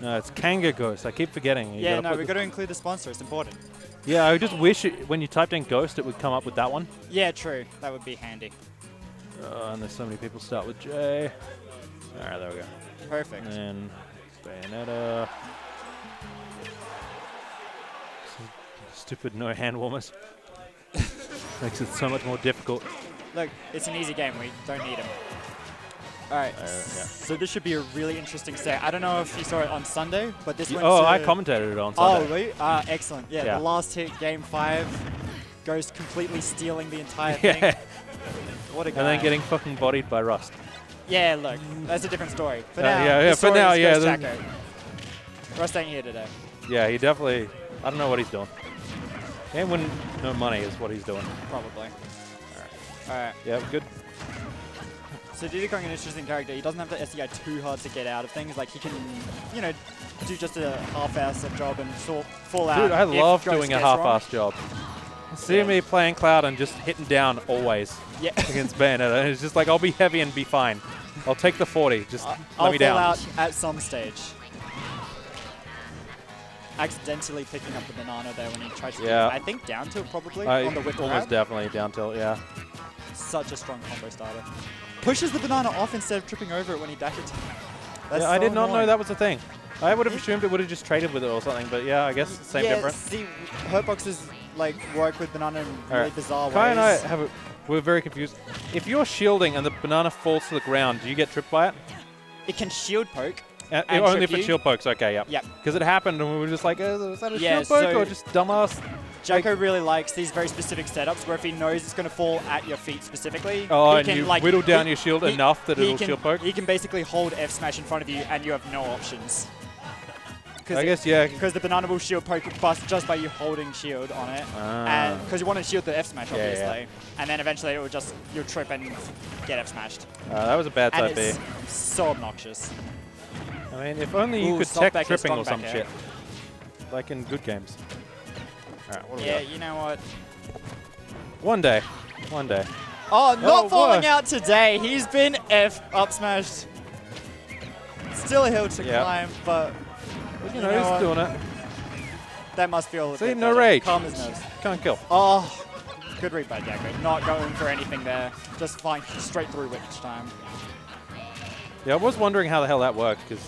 No, it's Kanga Ghost. I keep forgetting. We got to include the sponsor. It's important. Yeah, I just wish it, when you typed in Ghost, it would come up with that one. Yeah, true. That would be handy. Oh, and there's so many people start with J. All right, there we go. Perfect. And Bayonetta. Some stupid no hand warmers. Makes it so much more difficult. Look, it's an easy game. We don't need them. All right, so this should be a really interesting set. I don't know if you saw it on Sunday, but this went to... I commentated it on Sunday. Oh, really? Excellent. Yeah, the last hit, Game 5, Ghost completely stealing the entire thing. What a guy. And then getting fucking bodied by Rust. Yeah, look, that's a different story. For now, Jacko. Rust ain't here today. Yeah, he definitely... I don't know what he's doing. He ain't winning no money is what he's doing. Probably. All right. Yeah, good. So Diddy Kong is an interesting character. He doesn't have to SEI too hard to get out of things. Like, he can, you know, do just a half-assed job and fall out. Dude, I love doing a half-assed job. See me playing Cloud and just hitting down always against Bayonetta. And it's just like, I'll be heavy and be fine. I'll take the 40. Just let me down. I'll fall out at some stage. Accidentally picking up the banana there when he tried to do it. I think down tilt probably on the whip grab. Definitely down tilt, yeah. Such a strong combo starter. Pushes the banana off instead of tripping over it when he dashes. Yeah, I did not know that was a thing. I would have assumed it would have just traded with it or something, but yeah, I guess same difference. Yeah, see, hurtboxes like work with banana in really bizarre Kai ways. And I have we're very confused. If you're shielding and the banana falls to the ground, do you get tripped by it? It can shield poke. And only if it shield pokes, okay, yeah. Yep. Because it happened and we were just like, is that a shield poke or just dumbass? Jacko really likes these very specific setups where if he knows it's going to fall at your feet specifically, he can, like, whittle down your shield enough that it'll shield poke. He can basically hold F smash in front of you and you have no options. I guess, yeah. Because the banana will shield poke bust just by you holding shield on it. And because you want to shield the F smash, obviously. Yeah, yeah. And then eventually it will just, you'll trip and get F smashed. That was a bad type B. So obnoxious. I mean, if only you could tech tripping or some shit. Like in good games. Alright, what do we got? You know what? One day. Oh, not falling out today. He's been F up smashed. Still a hill to climb, but you know he's doing it. That must feel a bit no rage. Calm as nerves. Can't kill. Oh, good read by Jacko. Not going for anything there. Just flying straight through Witch Time. Yeah, I was wondering how the hell that worked because.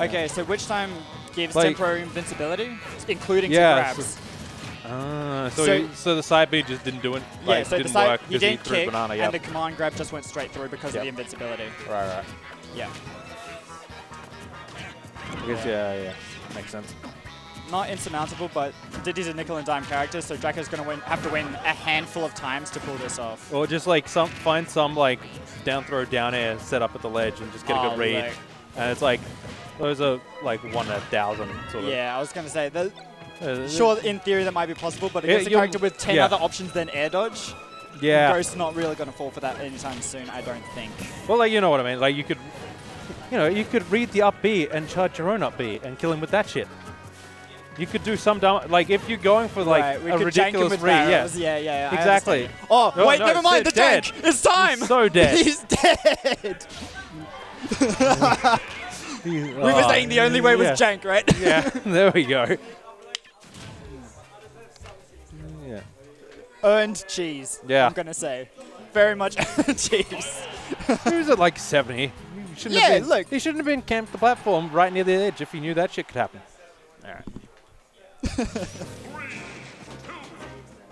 Okay, so Witch Time gives temporary invincibility, including to grabs. So the side B just didn't do it. Like, yeah, so didn't the side, work he didn't kick, banana, and the command grab just went straight through because of the invincibility. Right. Yeah. I guess yeah, makes sense. Not insurmountable, but Diddy's a nickel and dime character, so Jacko's gonna have to win a handful of times to pull this off. Or just like find some down throw, down air, set up at the ledge, and just get a good read. Like, and it's like those are like 1 in 1,000 sort of. Yeah, I was gonna say that. Sure, in theory that might be possible, but against a character with 10 other options than air dodge, Ghost's not really gonna fall for that anytime soon, I don't think. Well, like, you know what I mean? Like, you could read the up B and charge your own up B and kill him with that shit. You could do some dumb, like, if you're going for like a ridiculous read, yeah. Exactly. Oh wait, never mind. The tank. It's time. He's so dead. He's dead. We were saying the only way was jank, right? Yeah. There we go. Earned cheese, I'm going to say. Very much earned cheese. He was at like 70. He shouldn't have been camped the platform right near the edge if he knew that shit could happen. All right. 3, 2, 1.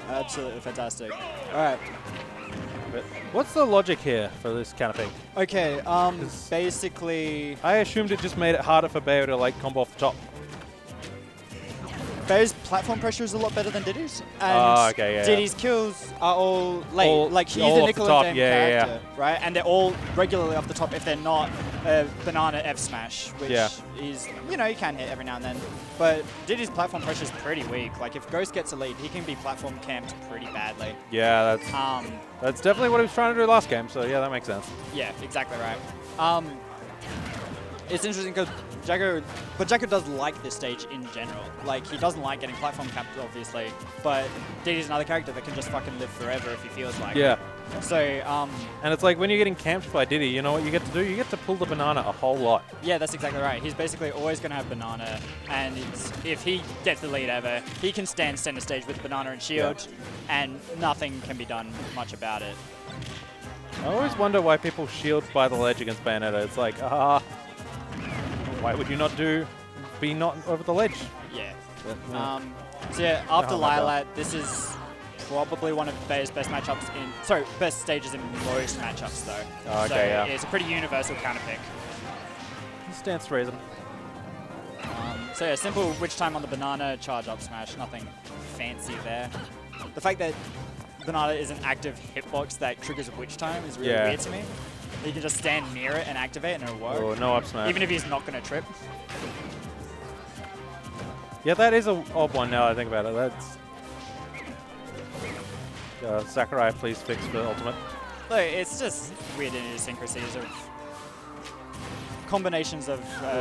Absolutely fantastic. All right. But what's the logic here for this kind of thing? Okay, basically... I assumed it just made it harder for Bayo to like combo off the top. Bayo's platform pressure is a lot better than Diddy's, and Diddy's kills are all late. Like, he's a nickel and dime character, right? And they're all regularly off the top if they're not a banana F smash, which is, you know, you can hit every now and then. But Diddy's platform pressure is pretty weak. Like, if Ghost gets a lead, he can be platform camped pretty badly. Yeah, that's definitely what he was trying to do last game, so yeah, that makes sense. Yeah, exactly right. It's interesting because Jacko does like this stage in general. Like, he doesn't like getting platform capped, obviously, but Diddy's another character that can just fucking live forever if he feels like it. So, and it's like when you're getting camped by Diddy, you know what you get to do? You get to pull the banana a whole lot. Yeah, that's exactly right. He's basically always going to have banana, and it's, if he gets the lead ever, he can stand center stage with banana and shield, yeah, and nothing can be done much about it. I always wonder why people shield by the ledge against Bayonetta. It's like, why would you not be not over the ledge? Yeah. So yeah, after Lylat, this is probably one of Bay's best matchups in, sorry, best stages in most matchups though. Oh, okay, so yeah, it's a pretty universal counter pick. Stands to reason. So yeah, simple witch time on the banana, charge up smash, nothing fancy there. The fact that banana is an active hitbox that triggers a witch time is really weird to me. You can just stand near it and activate and it'll work. Oh, no up smash. Even if he's not going to trip. Yeah, that is an odd one now I think about it. That's Sakurai, please fix the ultimate. Look, it's just weird idiosyncrasies of combinations of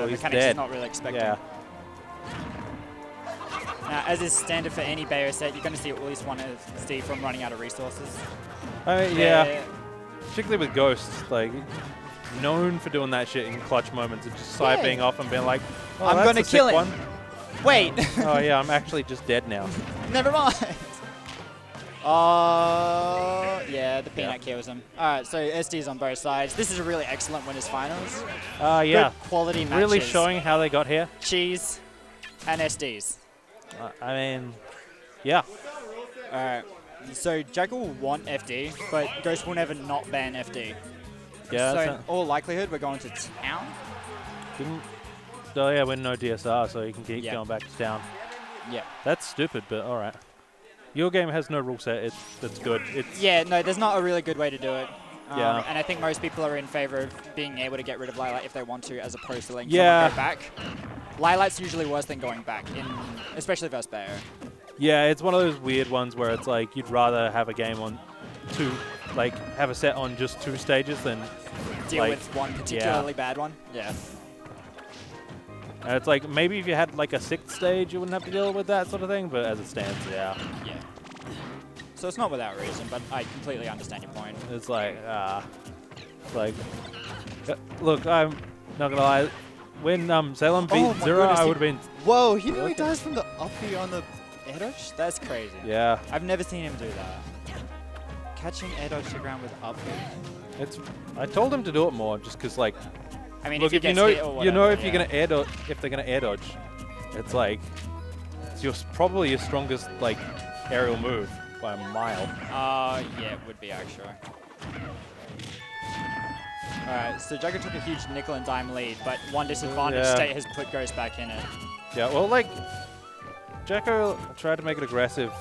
mechanics he's not really expecting. Yeah. Now, as is standard for any Bayo set, you're going to see at least one of Steve from running out of resources. Yeah. Particularly with Ghosts, like, known for doing that shit in clutch moments and just siping off and being like, oh, I'm going to kill it. Wait. Oh, yeah, I'm actually just dead now. Never mind. Oh, yeah, the peanut kills him. Alright, so SD's on both sides. This is a really excellent winners finals. Yeah. Good quality matches. Really showing how they got here. Cheese and SD's. I mean, yeah. Alright, so Jacko will want FD, but Ghost will never not ban FD. Yeah. So in all likelihood, we're going to town. Oh yeah, we're no DSR, so you can keep going back to town. Yeah. That's stupid, but alright. Your game has no rule set. It's good. It's no, there's not a really good way to do it. Yeah. And I think most people are in favor of being able to get rid of Lylat if they want to, as opposed to letting someone go back. Lylat's usually worse than going back, in, especially versus Bayo. Yeah, it's one of those weird ones where it's like you'd rather have a game on two, like have a set on just two stages than deal with one particularly bad one. Yeah. And it's like, maybe if you had like a sixth stage, you wouldn't have to deal with that sort of thing, but as it stands, yeah. So it's not without reason, but I completely understand your point. It's like, look, I'm not gonna lie, when Salem beat Zero, I would've been... Whoa, he really dies from the uppie on the edge? That's crazy. Yeah. I've never seen him do that. Catching edge to ground with uppie. I told him to do it more, just because like, I mean, look, if you know, whatever, if you're gonna air dodge, if they're gonna air dodge, it's like it's probably your strongest like aerial move by a mile. Yeah, it would be actually. All right, so Jacko took a huge nickel and dime lead, but one disadvantage state has put Ghost back in it. Yeah, well, like Jacko tried to make it aggressive,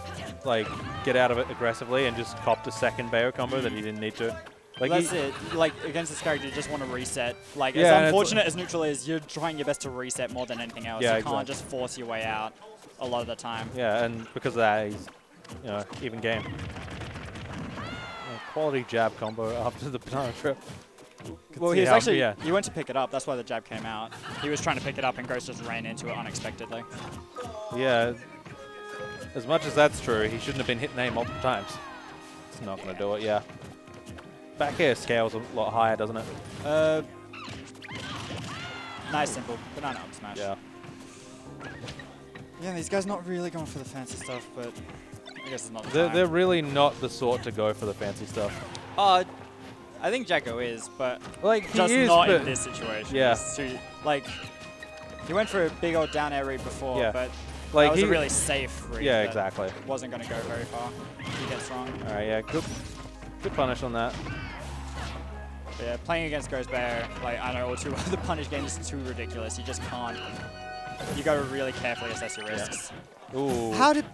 like get out of it aggressively, and just copped a second Bayo combo that he didn't need to. Like that's it. Like, against this character, you just want to reset. Like, as unfortunate as neutral is, you're trying your best to reset more than anything else. Yeah, you can't just force your way out a lot of the time. Yeah, and because of that, he's, you know, even game. Quality jab combo after the banana trip. Well, he's actually, you went to pick it up. That's why the jab came out. He was trying to pick it up, and Ghost just ran into it unexpectedly. Yeah. As much as that's true, he shouldn't have been hitting A multiple times. It's not going to do it, Back air scales a lot higher, doesn't it? Nice, simple banana up smash. Yeah. Yeah, these guys not really going for the fancy stuff, but I guess it's not. They're really not the sort to go for the fancy stuff. I think Jacko is, but like just not in this situation. Yeah. So, like he went for a big old down air read before, but like that was a really safe read. Yeah, exactly. Wasn't going to go very far. He gets wrong. All right, yeah, good punish on that. Yeah, playing against Ghost Bayo, like, I know all too well, the punish game is too ridiculous. You just can't. You gotta really carefully assess your risks. Yeah. Ooh. How did...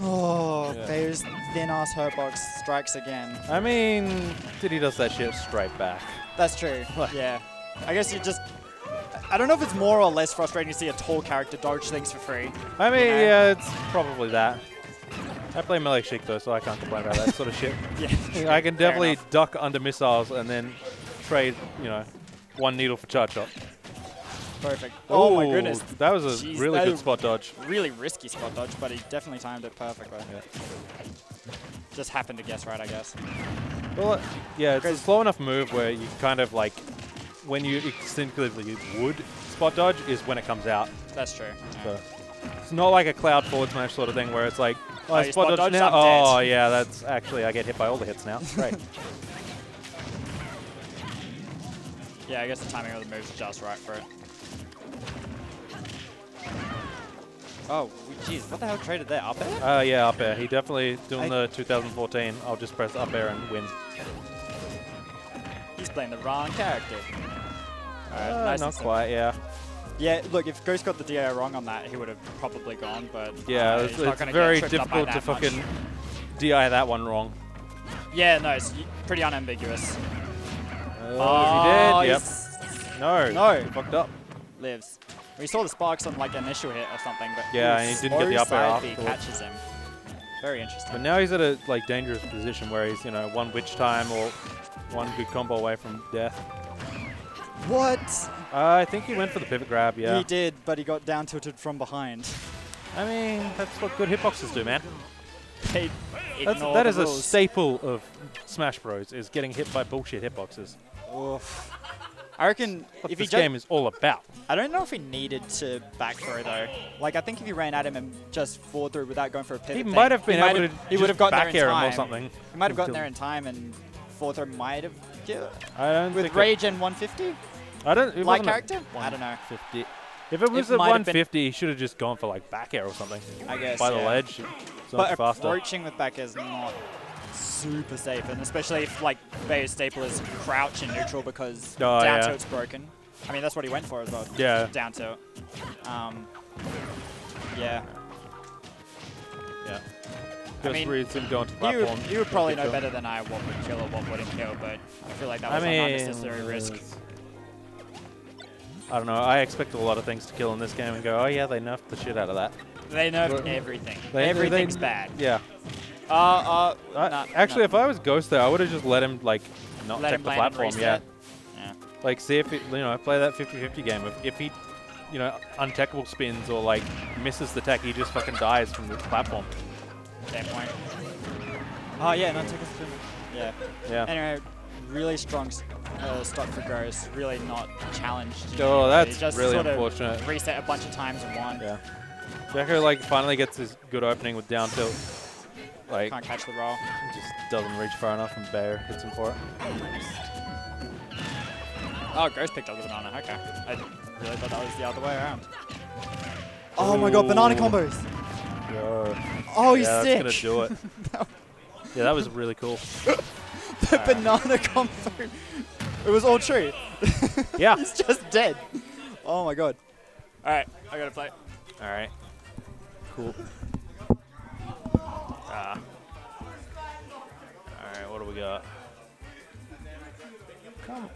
Oh, Bayo's thin-ass hurtbox strikes again. I mean, Diddy does that shit straight back. That's true, yeah. I guess you just... I don't know if it's more or less frustrating to see a tall character dodge things for free. I mean, yeah, it's probably that. I play Melee Sheik though, so I can't complain about that sort of shit. Yeah, I can definitely duck under missiles and then trade, you know, one needle for charge shot. Perfect. Oh my goodness. That was a really good spot dodge. Really risky spot dodge, but he definitely timed it perfectly. Yeah. Just happened to guess right, I guess. Well, yeah, it's a slow enough move where you kind of like, when you instinctively would spot dodge is when it comes out. That's true. So it's not like a Cloud forward smash sort of thing where it's like, oh, I spot dodge now? Oh, yeah, that's actually, I get hit by all the hits now. Great. Yeah, I guess the timing of the move is just right for it. Oh, jeez, what the hell traded there? Up air? Yeah, up air. He definitely doing the 2014. I'll just press up air and win. He's playing the wrong character. Nice not quite, yeah. Yeah, look, if Ghost got the DA wrong on that, he would have probably gone, but... Yeah, it's very difficult to fucking DI that one wrong. Yeah, no, it's pretty unambiguous. Oh, he did, yep. No, he fucked up. Lives. We saw the sparks on like an initial hit or something, but yeah, and he didn't get the up air afterwards. Catches him. Very interesting. But now he's at a like dangerous position where he's, you know, one witch time or one good combo away from death. What? I think he went for the pivot grab. Yeah. He did, but he got down tilted from behind. I mean, that's what good hitboxes do, man. That is a staple of Smash Bros. Is getting hit by bullshit hitboxes. Oof. I reckon what if this game is all about. I don't know if he needed to back throw though. Like I think if he ran at him and just forward through without going for a pivot, he might have been able to. He would have gotten back there in time or something. He might have gotten there in time, and forward throw might have killed. I don't with think rage and 150. I don't. Like character? I don't know. 50. If it was at 150, he should have just gone for like back air or something. I guess by the ledge. It's but faster. Approaching with back air is not super safe, and especially if like Bayo's staple is crouch in neutral because down tilt's broken. I mean that's what he went for as well. Yeah. Down tilt. Yeah. Yeah. Just reads him going to the platform. You would probably know better than I what would kill or what wouldn't kill, but I feel like that was an unnecessary risk. I don't know. I expect a lot of things to kill in this game and go, oh yeah, they nerfed the shit out of that. They nerfed everything. Everything's bad. Yeah. Actually, if I was Ghost there, I would have just let him like not take the platform. Yeah. Like see if it, you know, play that 50-50 game. If he, you know, untackable spins or like misses the tech, he just fucking dies from the platform. Damn point. Oh yeah, untackable spin. Yeah. Yeah. Anyway, really strong stock for Ghost. Really not challenged. Oh, that's just really sort of unfortunate. Reset a bunch of times and won. Yeah. Jacko like finally gets his good opening with down tilt. Like, can't catch the roll. Just doesn't reach far enough, and Bayo hits him for it. Oh, Ghost picked up the banana. Okay, I really thought that was the other way around. Oh my god, banana combos! Yo. Oh, he's sick. That's gonna do it. Yeah, that was really cool. The banana combo. It was all true. Yeah. He's just dead. Oh my god. All right, I gotta play. All right. Cool. Alright, what do we got? Come